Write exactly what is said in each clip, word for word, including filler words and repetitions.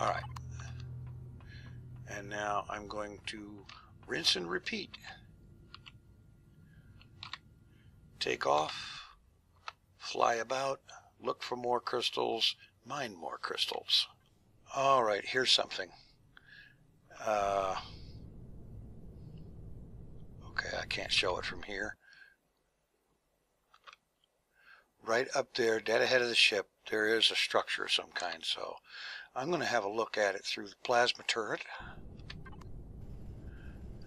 Alright. And now I'm going to rinse and repeat. Take off, fly about, look for more crystals, mine more crystals. Alright, here's something. Uh, okay, I can't show it from here. Right up there, dead ahead of the ship, there is a structure of some kind, so I'm going to have a look at it through the plasma turret.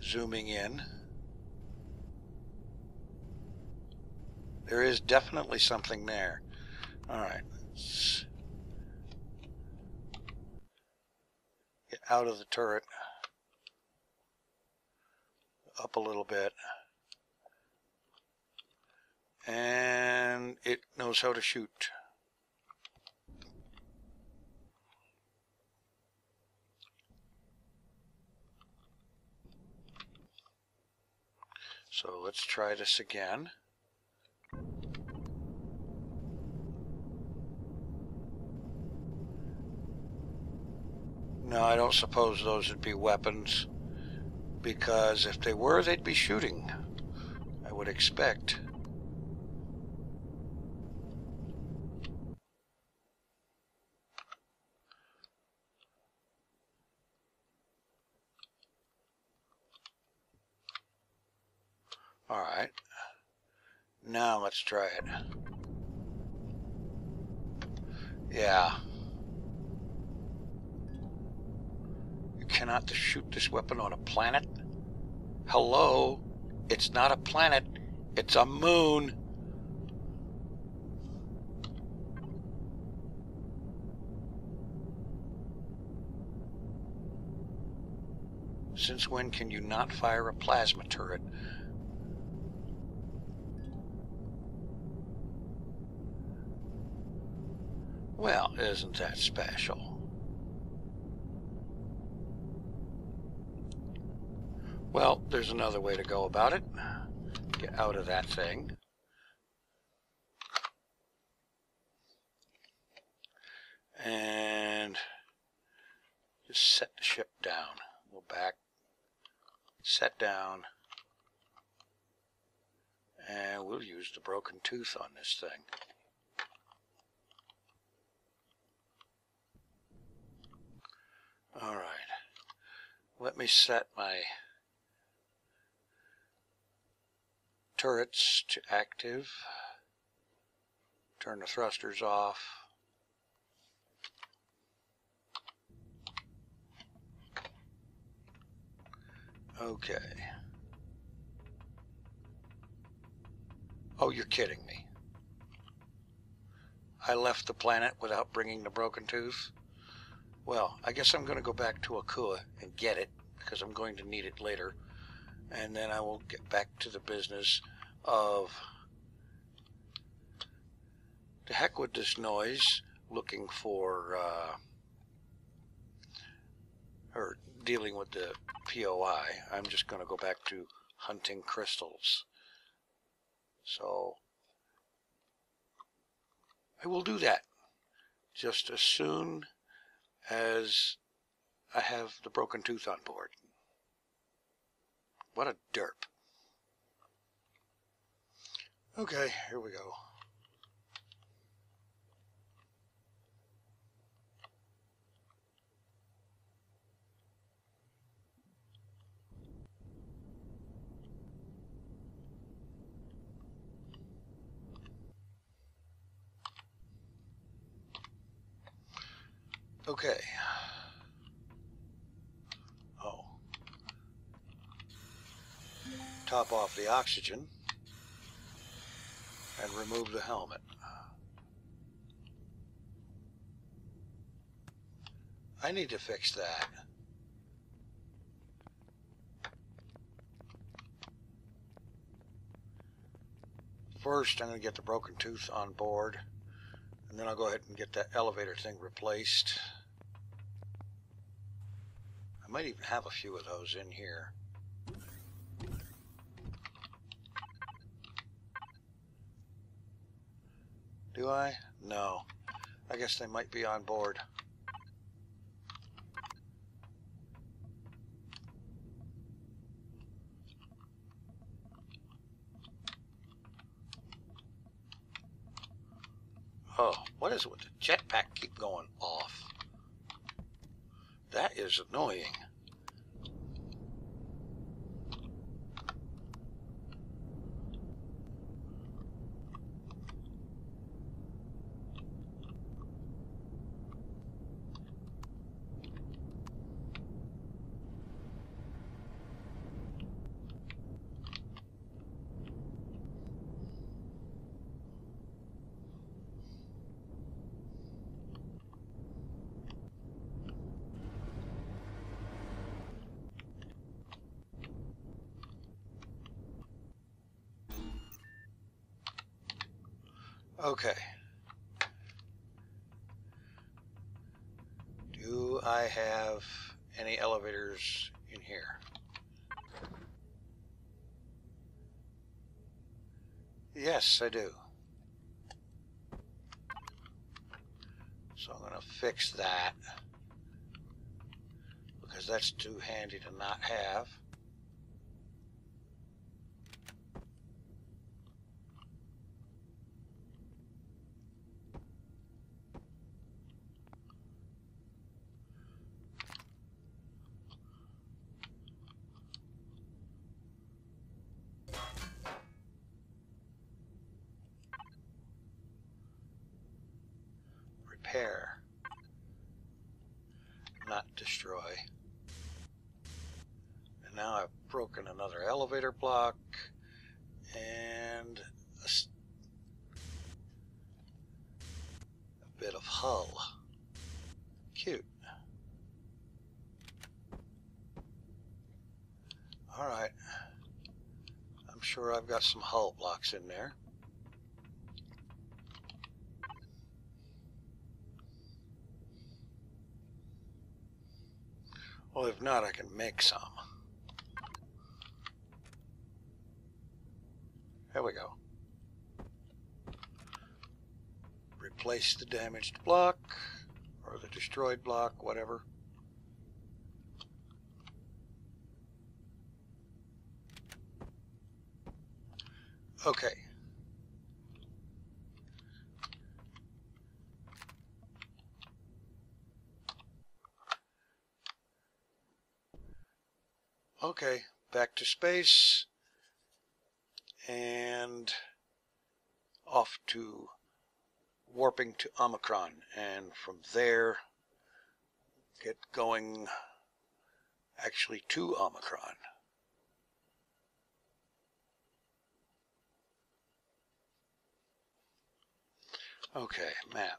Zooming in. There is definitely something there. Alright, let's get out of the turret. Up a little bit. And it knows how to shoot. So let's try this again. No, I don't suppose those would be weapons, because if they were, they'd be shooting, I would expect. All right, now let's try it. Yeah. You cannot shoot this weapon on a planet? Hello? It's not a planet, it's a moon. Since when can you not fire a plasma turret? Well, isn't that special? Well, there's another way to go about it. Get out of that thing. And just set the ship down. Go back. Set down. And we'll use the broken tooth on this thing. All right, let me set my turrets to active, turn the thrusters off, okay. Oh, you're kidding me. I left the planet without bringing the broken tooth? Well, I guess I'm going to go back to Akua and get it, because I'm going to need it later. And then I will get back to the business of, to heck with this noise, looking for, uh, or dealing with the P O I. I'm just going to go back to hunting crystals. So, I will do that just as soon as I have the broken tooth on board. What a derp. Okay, here we go. Okay. Oh. Top off the oxygen and remove the helmet. I need to fix that. First, I'm going to get the broken tooth on board, and then I'll go ahead and get that elevator thing replaced. I might even have a few of those in here. Do I? No. I guess they might be on board. Oh, what is it with the jetpack keep going off? That is annoying. Okay. Do I have any elevators in here? Yes, I do. So I'm going to fix that because that's too handy to not have. Repair, not destroy. And now I've broken another elevator block and a, a bit of hull. Cute. All right. I'm sure I've got some hull blocks in there. Well, if not, I can make some. There we go. Replace the damaged block, or the destroyed block, whatever. Okay. Okay, back to space and off to warping to Omicron, and from there get going actually to Omicron. Okay, map.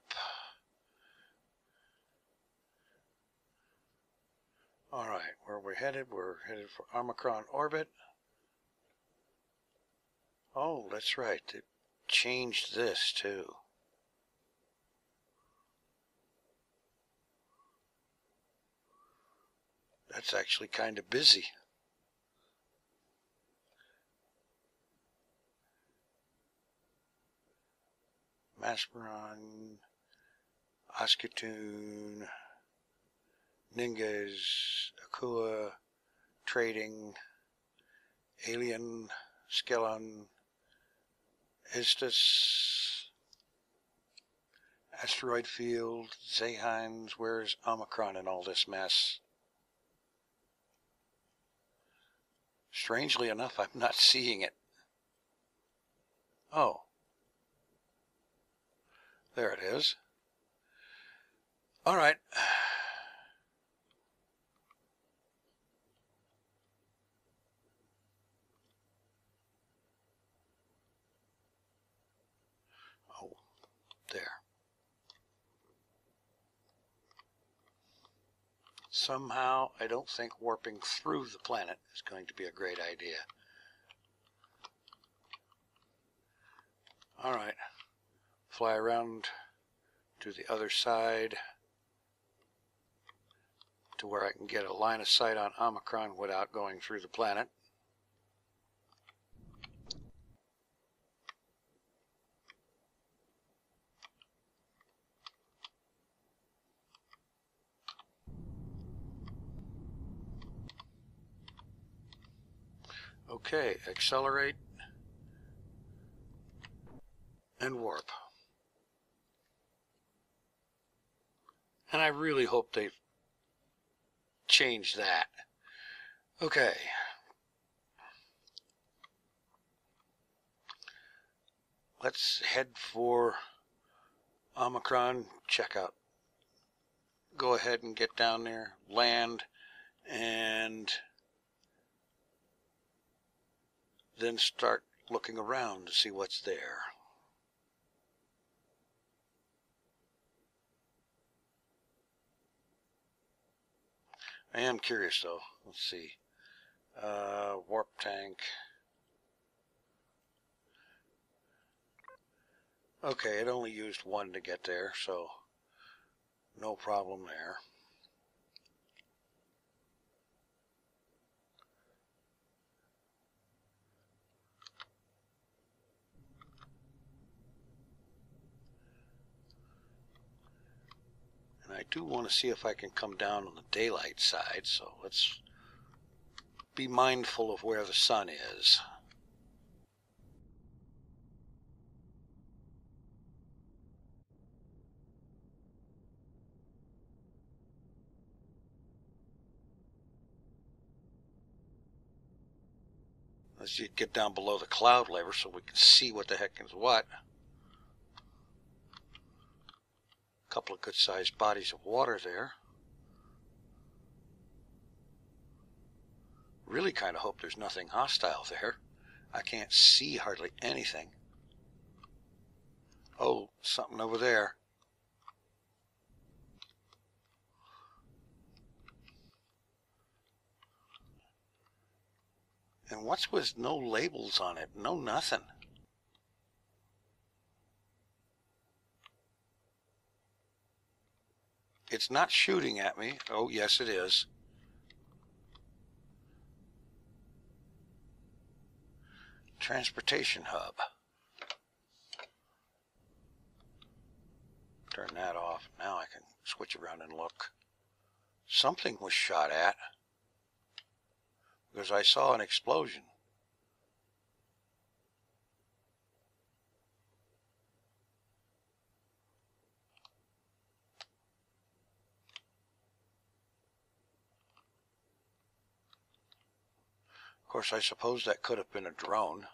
All right, where we're headed, we're headed for Omicron orbit. Oh, that's right. They changed this, too. That's actually kind of busy. Masperon, Oskatoon, Ninges, Akua, Trading, Alien, Skellon, Istus, Asteroid Field, Zaheins. Where's Omicron in all this mess? Strangely enough, I'm not seeing it. Oh. There it is. All right. There. Somehow, I don't think warping through the planet is going to be a great idea. All right, fly around to the other side to where I can get a line of sight on Omicron without going through the planet. Okay, accelerate and warp. And I really hope they change that. Okay. Let's head for Omicron checkup. Go ahead and get down there, land, and then start looking around to see what's there. I am curious though. Let's see. Uh, warp tank. Okay, it only used one to get there, so no problem there. And I do want to see if I can come down on the daylight side, so let's be mindful of where the sun is. Let's get down below the cloud layer so we can see what the heck is what. A couple of good-sized bodies of water there. Really kind of hope there's nothing hostile there. I can't see hardly anything. Oh, something over there. And what's with no labels on it? No nothing. It's not shooting at me. Oh, yes, it is. Transportation hub. Turn that off. Now I can switch around and look. Something was shot at, because I saw an explosion. Of course, I suppose that could have been a drone.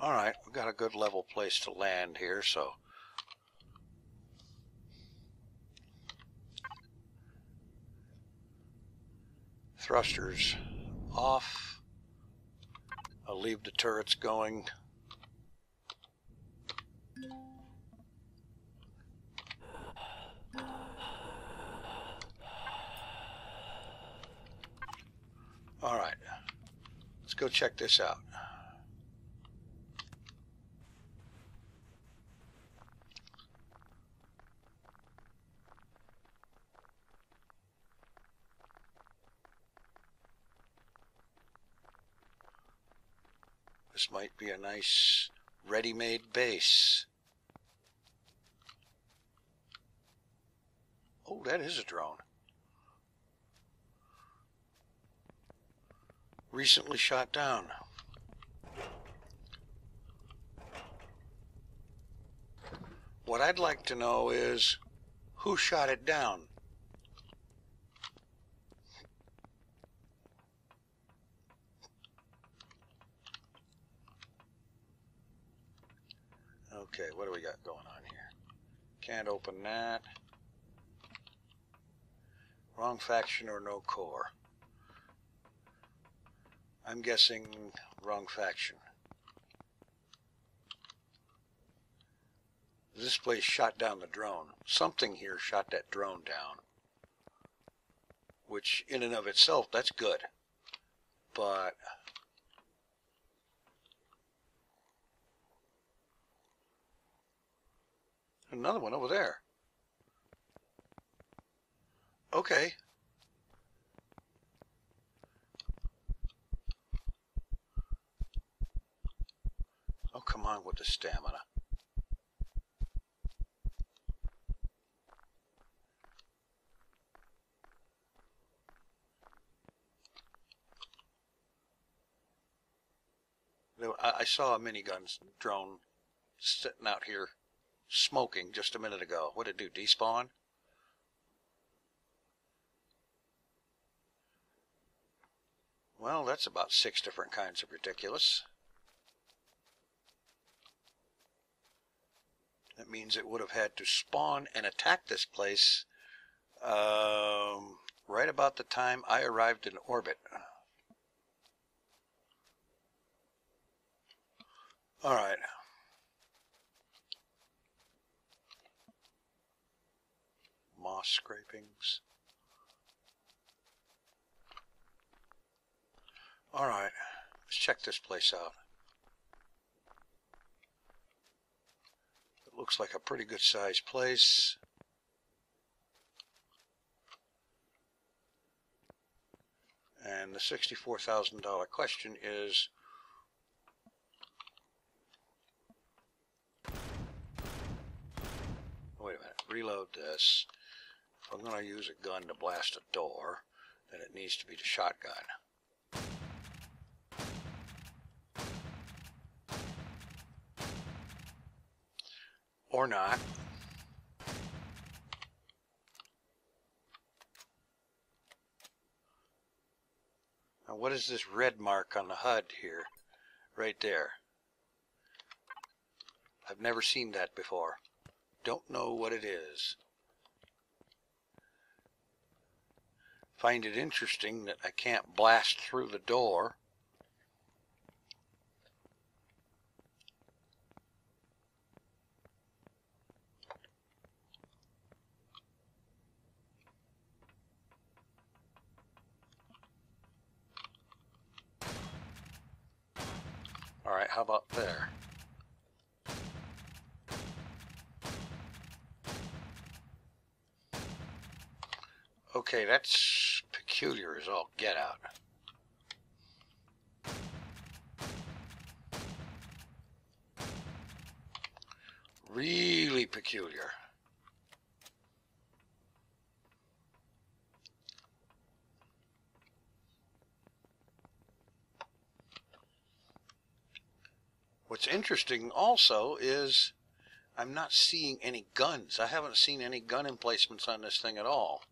All right, we've got a good level place to land here, so thrusters off. I'll leave the turrets going. All right, let's go check this out. This might be a nice ready-made base. Oh, that is a drone. Recently shot down. What I'd like to know is who shot it down? Okay, what do we got going on here? Can't open that. Wrong faction or no core. I'm guessing wrong faction. This place shot down the drone. Something here shot that drone down. Which in and of itself, that's good. But another one over there. Okay. Oh, come on with the stamina. I, I saw a miniguns drone sitting out here smoking just a minute ago. What did it do? Despawn? Well, that's about six different kinds of ridiculous. That means it would have had to spawn and attack this place um, right about the time I arrived in orbit. All right. Moss scrapings. All right, let's check this place out. It looks like a pretty good sized place. And the sixty-four thousand dollar question is, wait a minute, reload this. If I'm going to use a gun to blast a door, then it needs to be the shotgun. Or not. Now what is this red mark on the H U D here? Right there. I've never seen that before. Don't know what it is. Find it interesting that I can't blast through the door. Alright, how about there? Okay, that's peculiar as all get out. Really peculiar. What's interesting also is I'm not seeing any guns. I haven't seen any gun emplacements on this thing at all.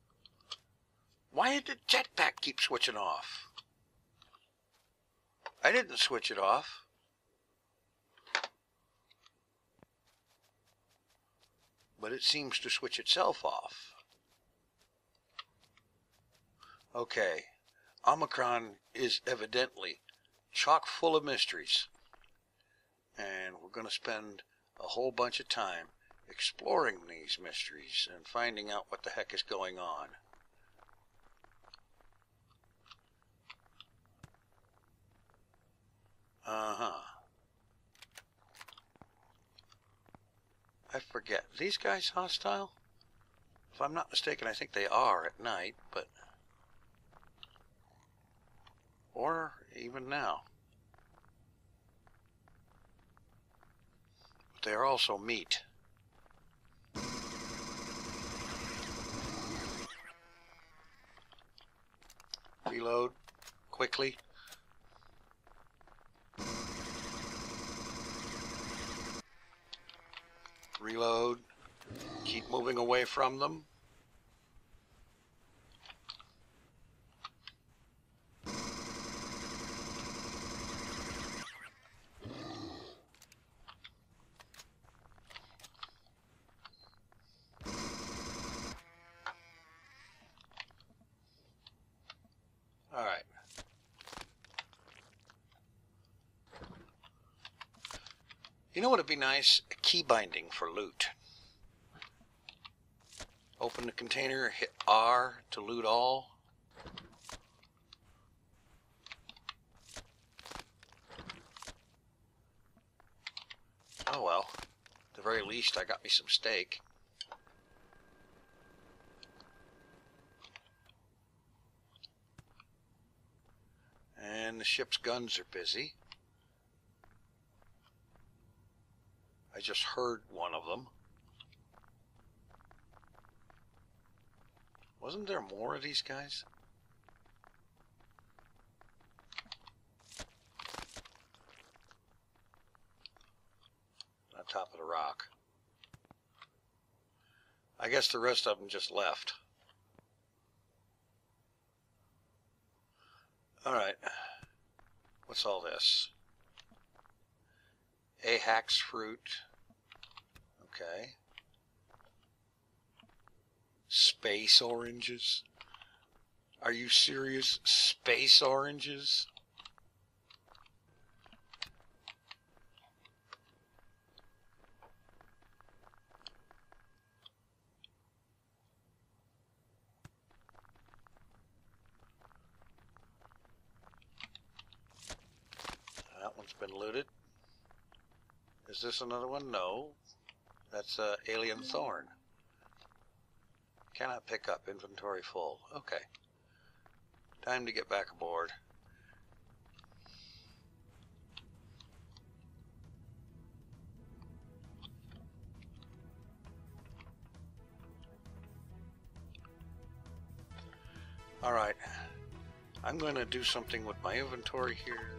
Why did the jetpack keep switching off? I didn't switch it off. But it seems to switch itself off. Okay. Omicron is evidently chock full of mysteries. And we're going to spend a whole bunch of time exploring these mysteries and finding out what the heck is going on. Uh-huh. I forget. Are these guys hostile? If I'm not mistaken, I think they are at night, but... or even now. They are also meat. Reload quickly. Reload. Keep moving away from them. You know what would be nice? A key binding for loot. Open the container, hit R to loot all. Oh well, at the very least I got me some steak. And the ship's guns are busy. I just heard one of them. Wasn't there more of these guys? guess the rest of them just left. All right. What's all this? Ahax fruit. Okay. Space oranges. Are you serious? Space oranges? That one's been looted. Is this another one? No. That's uh, Alien Thorn. Cannot pick up. Inventory full. Okay. Time to get back aboard. All right. I'm going to do something with my inventory here.